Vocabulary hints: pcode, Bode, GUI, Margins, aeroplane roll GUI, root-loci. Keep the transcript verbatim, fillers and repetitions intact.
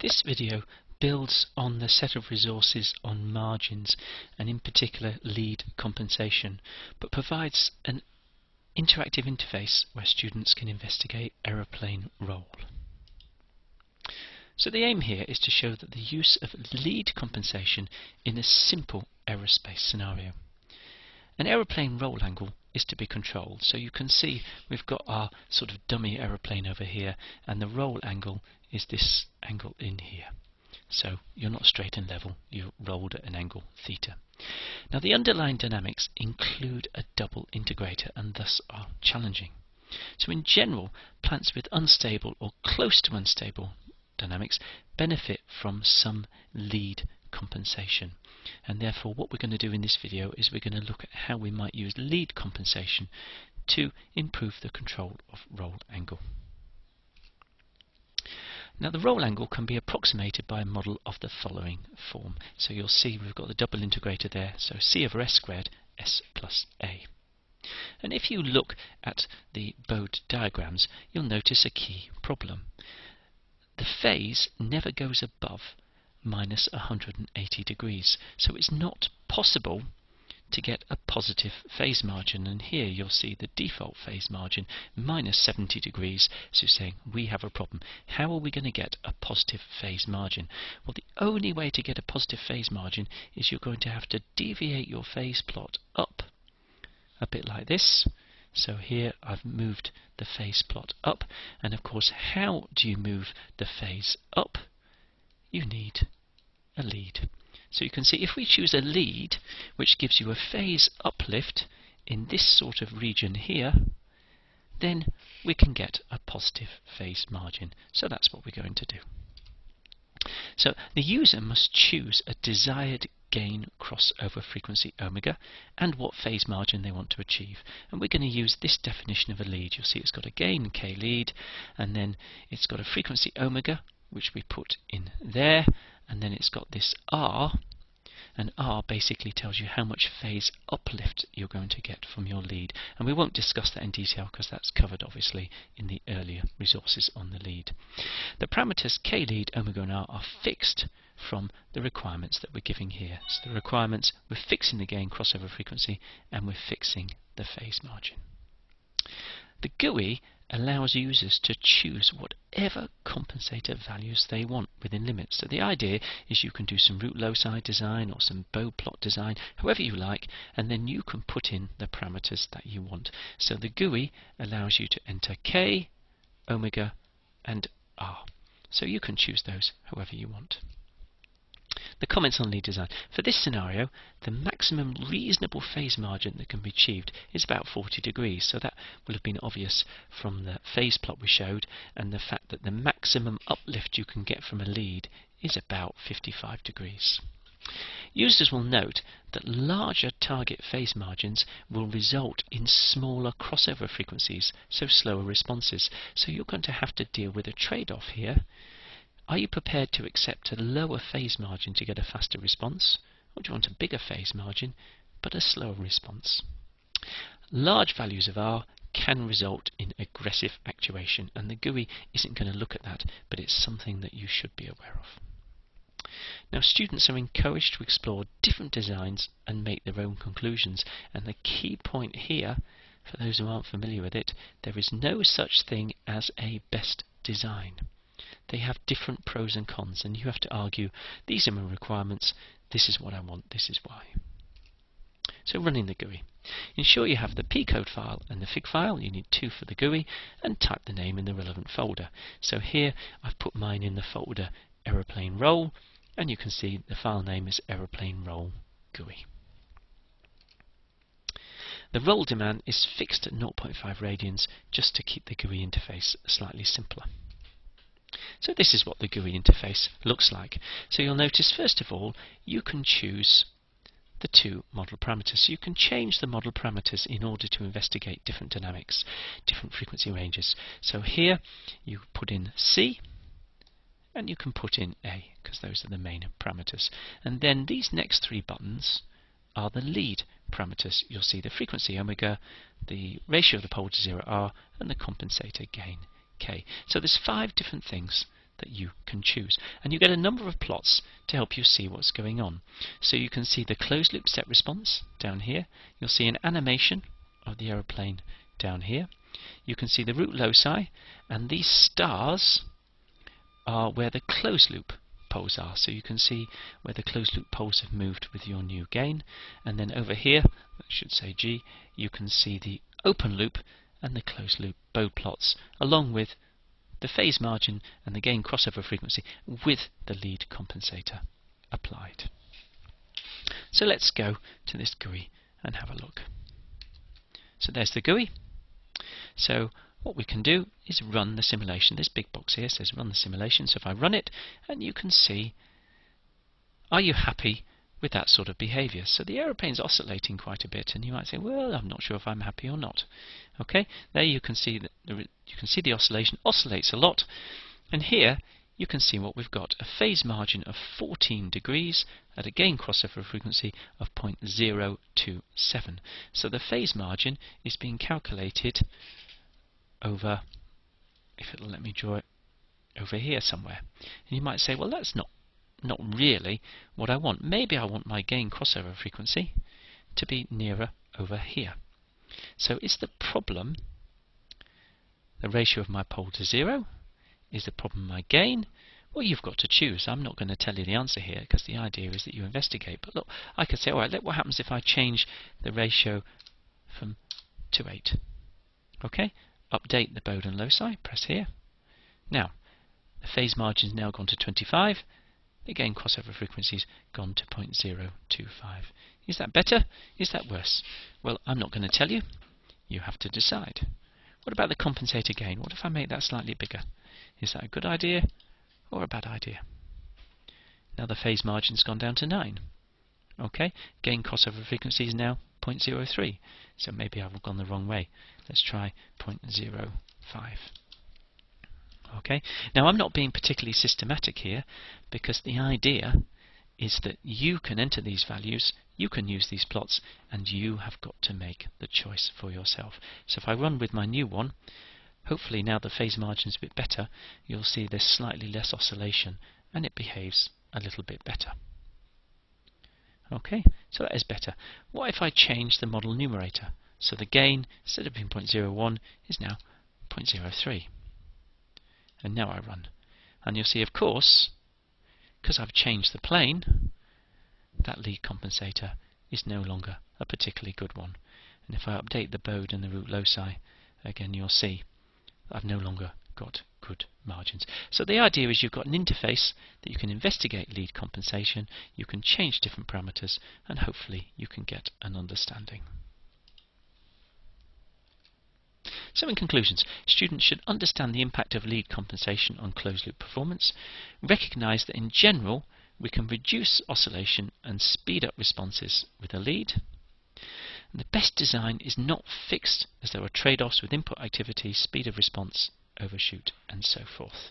This video builds on the set of resources on margins, and in particular lead compensation, but provides an interactive interface where students can investigate aeroplane roll. So the aim here is to show that the use of lead compensation in a simple aerospace scenario. An aeroplane roll angle is to be controlled, so you can see we've got our sort of dummy aeroplane over here, and the roll angle is this angle in here. So you're not straight and level, you're rolled at an angle theta. Now the underlying dynamics include a double integrator and thus are challenging. So in general, plants with unstable or close to unstable dynamics benefit from some lead compensation, and therefore what we're going to do in this video is we're going to look at how we might use lead compensation to improve the control of roll angle. Now the roll angle can be approximated by a model of the following form. So you'll see we've got the double integrator there, so C over S squared, S plus A. And if you look at the Bode diagrams, you'll notice a key problem. The phase never goes above minus one hundred eighty degrees, so it's not possible to get a positive phase margin, and here you'll see the default phase margin minus seventy degrees, so saying we have a problem. How are we going to get a positive phase margin? Well, the only way to get a positive phase margin is you're going to have to deviate your phase plot up a bit like this. So here I've moved the phase plot up, and of course how do you move the phase up? You need a lead. So you can see if we choose a lead which gives you a phase uplift in this sort of region here, then we can get a positive phase margin. So that's what we're going to do. So the user must choose a desired gain crossover frequency omega and what phase margin they want to achieve. And we're going to use this definition of a lead. You'll see it's got a gain K lead, and then it's got a frequency omega which we put in there, and then it's got this R, and R basically tells you how much phase uplift you're going to get from your lead, and we won't discuss that in detail because that's covered obviously in the earlier resources on the lead. The parameters K lead, omega and R are fixed from the requirements that we're giving here. So the requirements, we're fixing the gain crossover frequency and we're fixing the phase margin. The G U I allows users to choose whatever compensator values they want within limits. So the idea is you can do some root loci design or some Bode plot design, however you like, and then you can put in the parameters that you want. So the G U I allows you to enter K, omega and R. So you can choose those however you want. The comments on lead design. For this scenario, the maximum reasonable phase margin that can be achieved is about forty degrees, so that will have been obvious from the phase plot we showed, and the fact that the maximum uplift you can get from a lead is about fifty-five degrees. Users will note that larger target phase margins will result in smaller crossover frequencies, so slower responses. So you're going to have to deal with a trade-off here. Are you prepared to accept a lower phase margin to get a faster response? Or do you want a bigger phase margin but a slower response? Large values of R can result in aggressive actuation, and the G U I isn't going to look at that, but it's something that you should be aware of. Now students are encouraged to explore different designs and make their own conclusions, and the key point here, for those who aren't familiar with it, there is no such thing as a best design. They have different pros and cons, and you have to argue, these are my requirements, this is what I want, this is why. So running the G U I. Ensure you have the pcode file and the fig file, you need two for the G U I, and type the name in the relevant folder. So here I've put mine in the folder aeroplane roll, and you can see the file name is aeroplane roll G U I. The roll demand is fixed at zero point five radians just to keep the G U I interface slightly simpler. So this is what the G U I interface looks like. So you'll notice first of all you can choose the two model parameters. So you can change the model parameters in order to investigate different dynamics, different frequency ranges. So here you put in C and you can put in A because those are the main parameters. And then these next three buttons are the lead parameters. You'll see the frequency omega, the ratio of the pole to zero R, and the compensator gain K. So there's five different things that you can choose. And you get a number of plots to help you see what's going on. So you can see the closed loop set response down here. You'll see an animation of the aeroplane down here. You can see the root loci, and these stars are where the closed loop poles are, so you can see where the closed loop poles have moved with your new gain. And then over here, I should say G, you can see the open loop and the closed loop Bode plots, along with the phase margin and the gain crossover frequency with the lead compensator applied. So let's go to this G U I and have a look. So there's the G U I. So what we can do is run the simulation. This big box here says run the simulation. So if I run it, and you can see, are you happy with that sort of behaviour? So the aeroplane's oscillating quite a bit, and you might say, well, I'm not sure if I'm happy or not. Okay, there you can see that the, you can see the oscillation oscillates a lot, and here you can see what we've got: a phase margin of fourteen degrees at a gain crossover frequency of zero point zero two seven. So the phase margin is being calculated over, if it'll let me draw it, over here somewhere. And you might say, well, that's not not really what I want. Maybe I want my gain crossover frequency to be nearer over here. So is the problem the ratio of my pole to zero? Is the problem my gain? Well, you've got to choose. I'm not going to tell you the answer here, because the idea is that you investigate. But look, I could say, all right, look what happens if I change the ratio from to eight. Okay? Update the Bode and loci, press here. Now, the phase margin's now gone to twenty-five, the gain crossover frequency's gone to zero point zero two five. Is that better? Is that worse? Well, I'm not going to tell you. You have to decide. What about the compensator gain? What if I make that slightly bigger? Is that a good idea or a bad idea? Now the phase margin's gone down to nine. Okay, gain crossover frequency is now zero point zero three, so maybe I've gone the wrong way. Let's try zero point zero five. Okay, now I'm not being particularly systematic here, because the idea is that you can enter these values, you can use these plots, and you have got to make the choice for yourself. So if I run with my new one, hopefully now the phase margin's a bit better, you'll see there's slightly less oscillation, and it behaves a little bit better. Okay, so that is better. What if I change the model numerator? So the gain, instead of being zero point zero one, is now zero point zero three. And now I run. And you'll see, of course, because I've changed the plane, that lead compensator is no longer a particularly good one. And if I update the Bode and the root loci, again you'll see I've no longer got good margins. So the idea is you've got an interface that you can investigate lead compensation, you can change different parameters, and hopefully you can get an understanding. So in conclusions, students should understand the impact of lead compensation on closed loop performance, recognise that in general we can reduce oscillation and speed up responses with a lead. And the best design is not fixed, as there are trade-offs with input activity, speed of response, overshoot, and so forth.